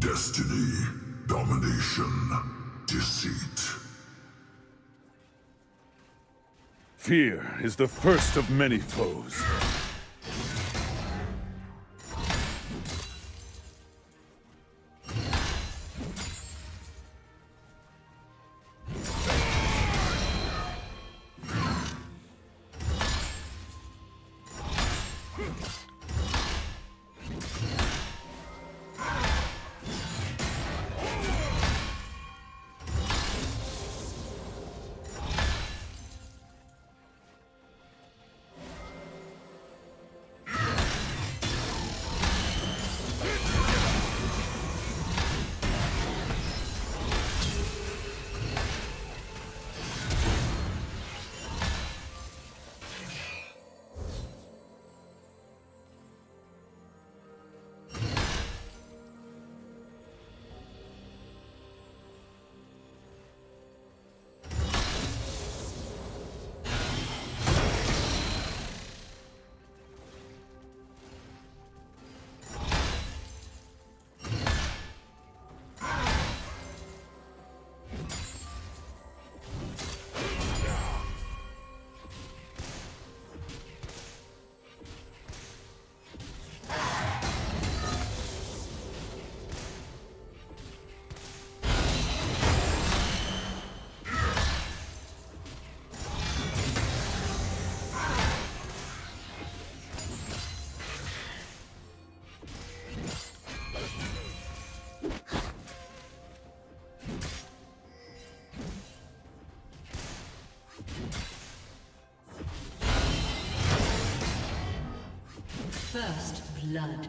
Destiny, domination, deceit. Fear is the first of many foes. First blood.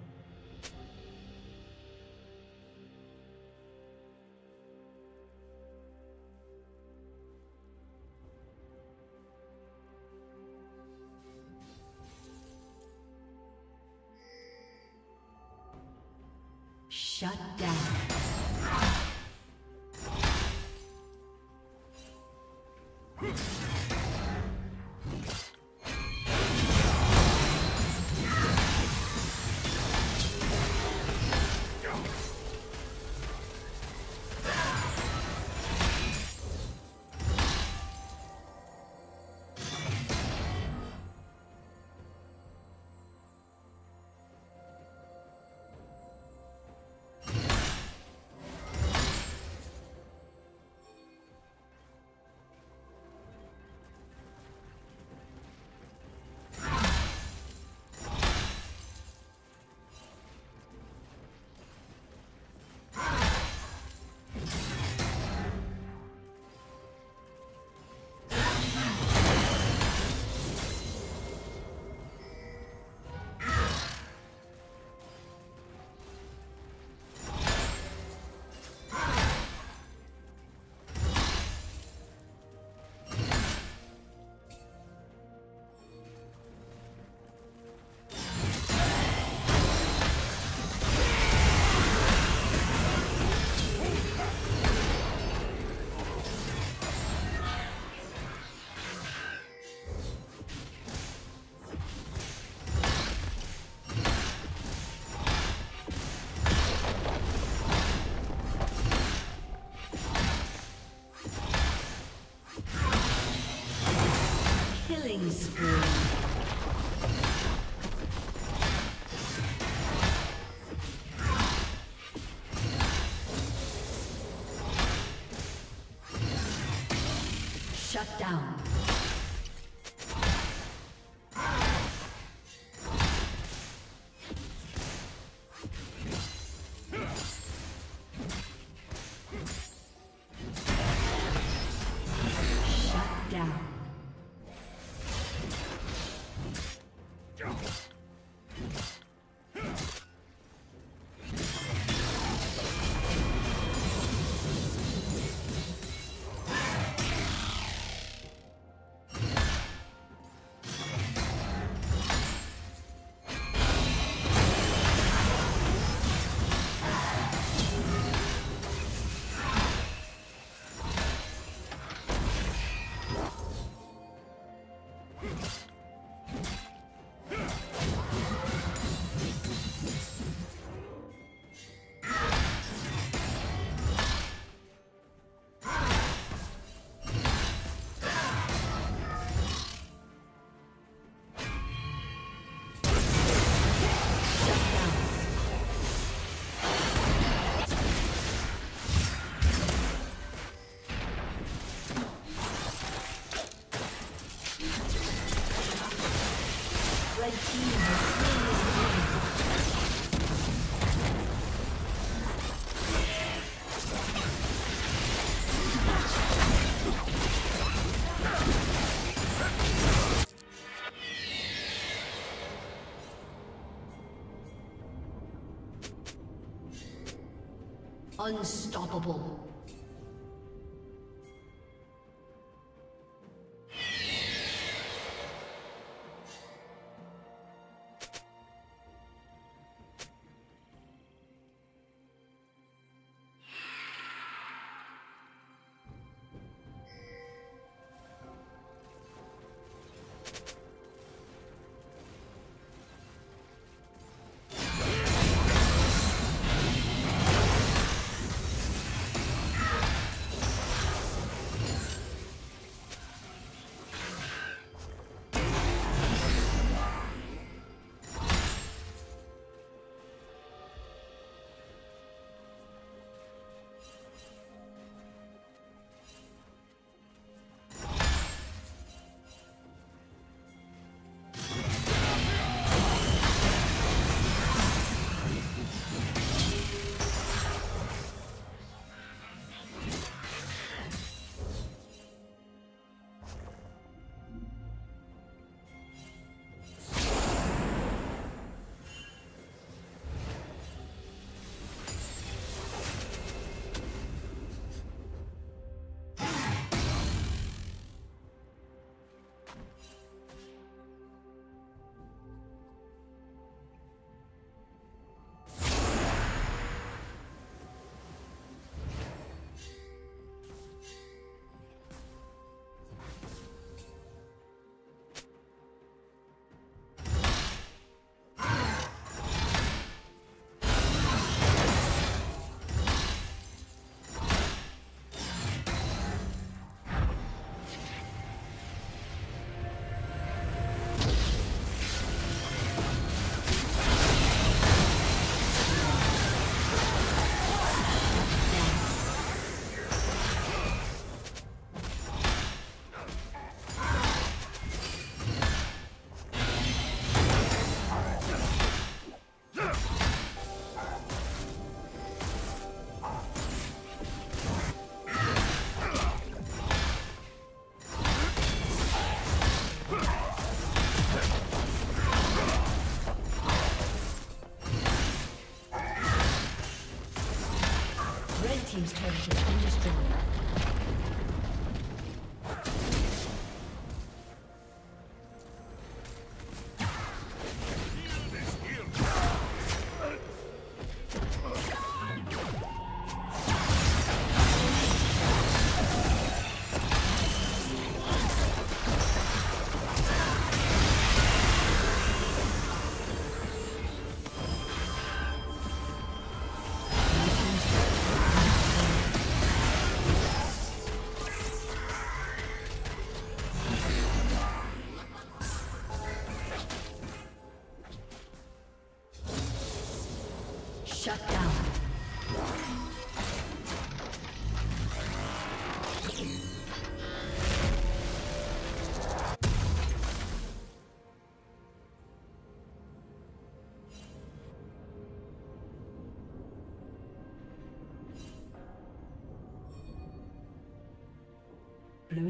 Shut down. Shut down. Unstoppable. team's turret has been destroyed. Shut down. Blue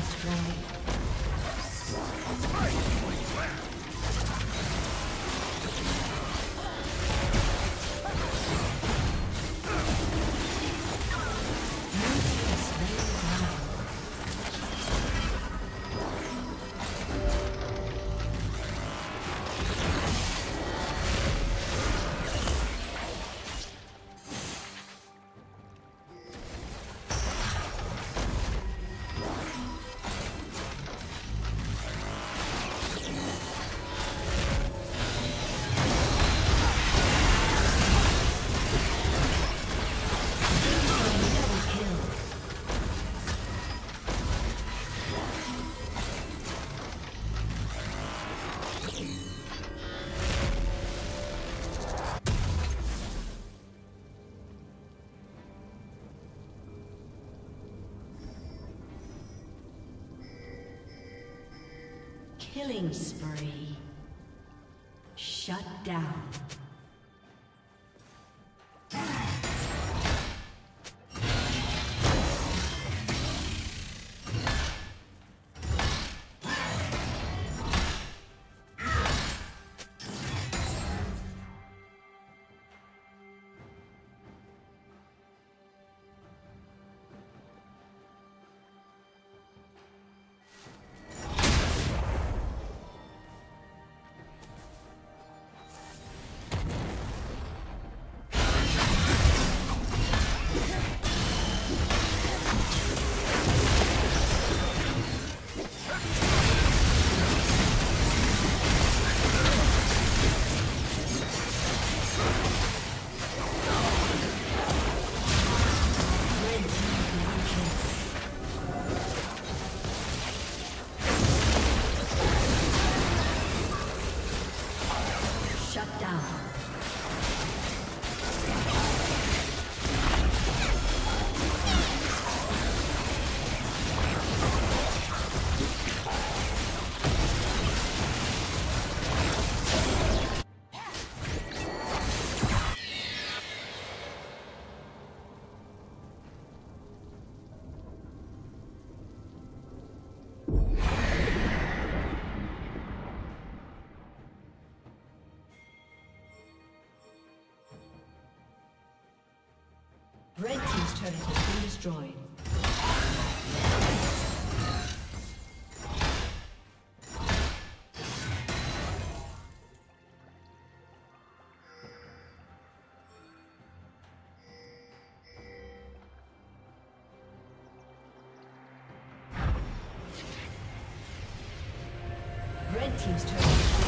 destroyed. Killing spree. Shut down. Red team's turret has been destroyed. team's turret has been destroyed.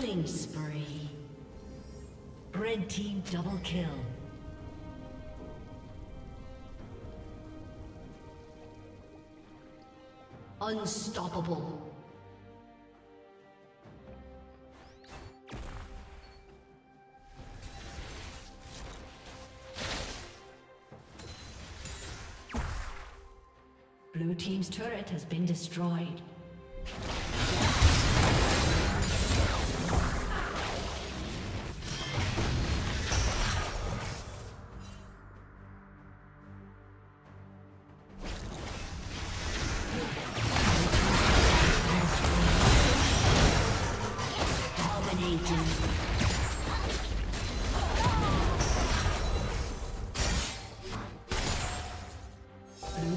Killing spree. Red team double kill. Unstoppable. Blue team's turret has been destroyed.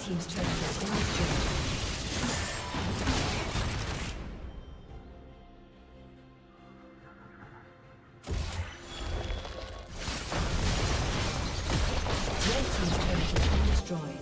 Red team's turret has been destroyed.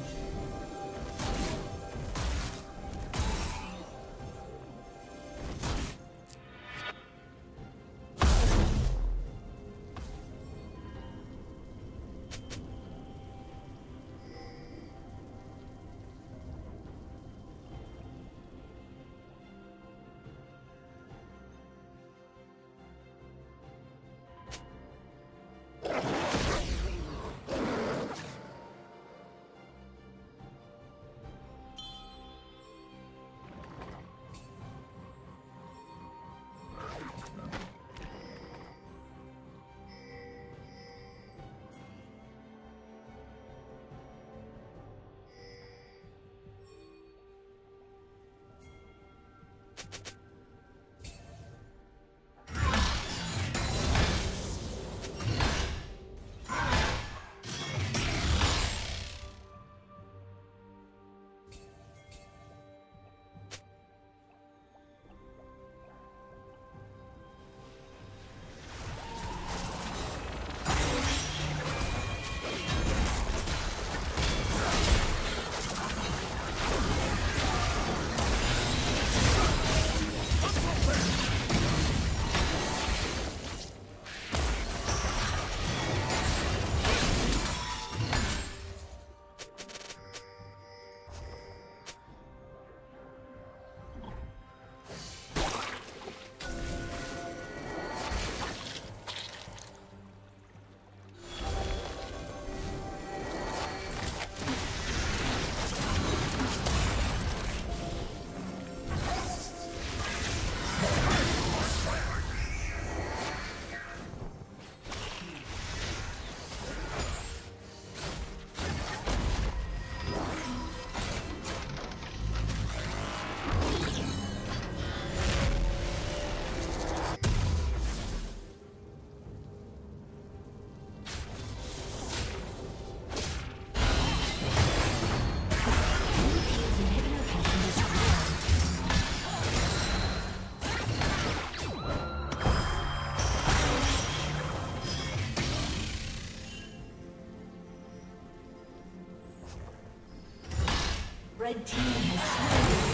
Red team has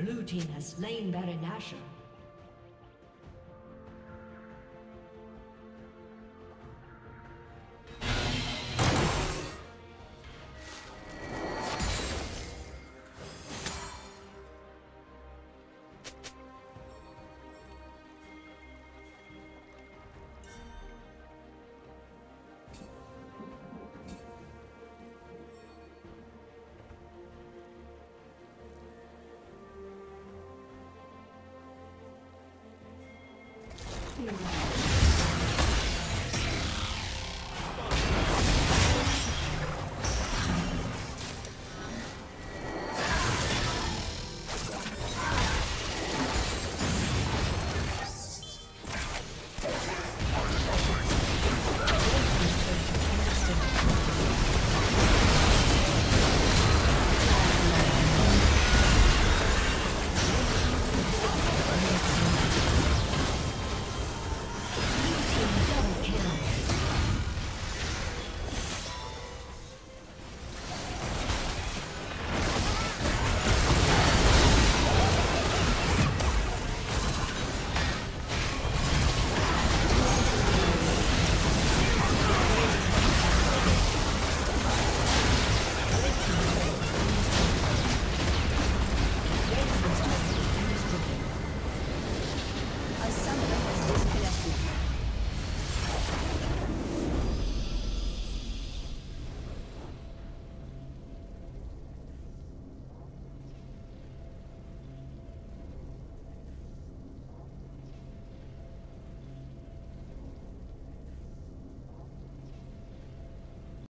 Blue team has slain Baron Nashor.